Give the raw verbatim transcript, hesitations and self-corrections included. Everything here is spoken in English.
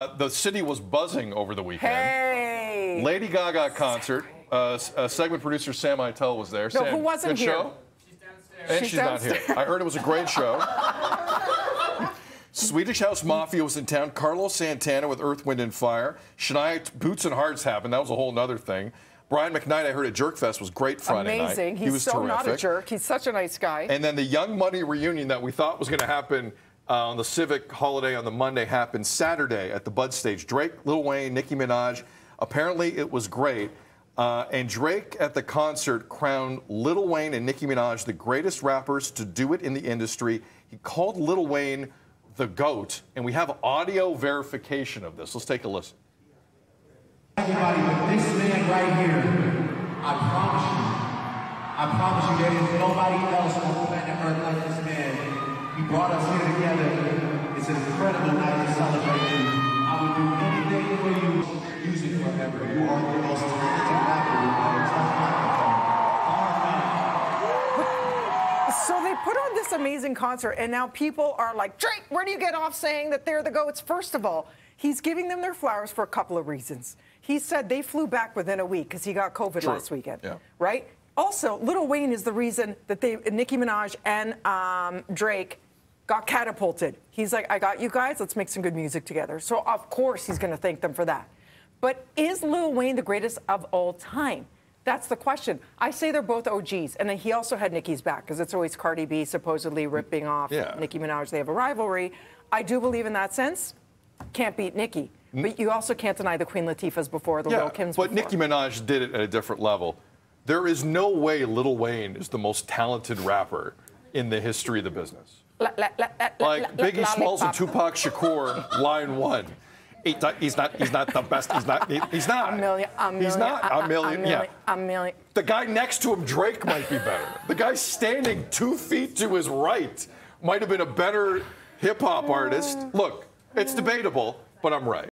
Uh, the city was buzzing over the weekend. Hey! Lady Gaga concert. Uh, uh, segment producer Sam Itel was there. No, Sam, who wasn't good here? Show? She's downstairs. And she's, she's downstairs. Not here. I heard it was a great show. Swedish House Mafia was in town. Carlos Santana with Earth, Wind, and Fire. Shania, Boots and Hearts happened. That was a whole nother thing. Brian McKnight, I heard at Jerk Fest, was great Friday Amazing. night. Amazing. He's he was so terrific. Not a jerk. He's such a nice guy. And then the Young Money reunion that we thought was going to happen uh, on the Civic holiday on the Monday happened Saturday at the Bud Stage. Drake, Lil Wayne, Nicki Minaj. Apparently, it was great. Uh, and Drake at the concert crowned Lil Wayne and Nicki Minaj the greatest rappers to do it in the industry. He called Lil Wayne the GOAT, and we have audio verification of this. Let's take a listen. Everybody, this man right here, I promise you, I promise you, there is nobody else on planet Earth like this man. He brought us here together. It's an incredible night to celebrate you. I would do anything for you. Use it forever. You are the most talented rapper on a tough microphone. So they put on this amazing concert, and now people are like, Drake, where do you get off saying that they're the GOATs? First of all, he's giving them their flowers for a couple of reasons. He said they flew back within a week because he got COVID True. last weekend, yeah. right? Also, Lil Wayne is the reason that they, Nicki Minaj and um, Drake got catapulted. He's like, I got you guys. Let's make some good music together. So, of course, he's going to thank them for that. But is Lil Wayne the greatest of all time? That's the question. I say they're both O Gs. And then he also had Nicki's back, because it's always Cardi B supposedly ripping off yeah. Nicki Minaj. They have a rivalry. I do believe in that sense. Can't beat Nicki. But you also can't deny the Queen Latifah's before, the yeah, Lil' Kim's but before. But Nicki Minaj did it at a different level. There is no way Lil Wayne is the most talented rapper in the history of the business. La, la, la, la, like la, Biggie Smalls and Tupac Shakur, line one. He's not. He's not the best. He's not. He's not. A million. A million. He's not. A, a million. A million. Yeah. A million. The guy next to him, Drake, might be better. The guy standing two feet to his right might have been a better hip hop artist. Look, it's debatable, but I'm right.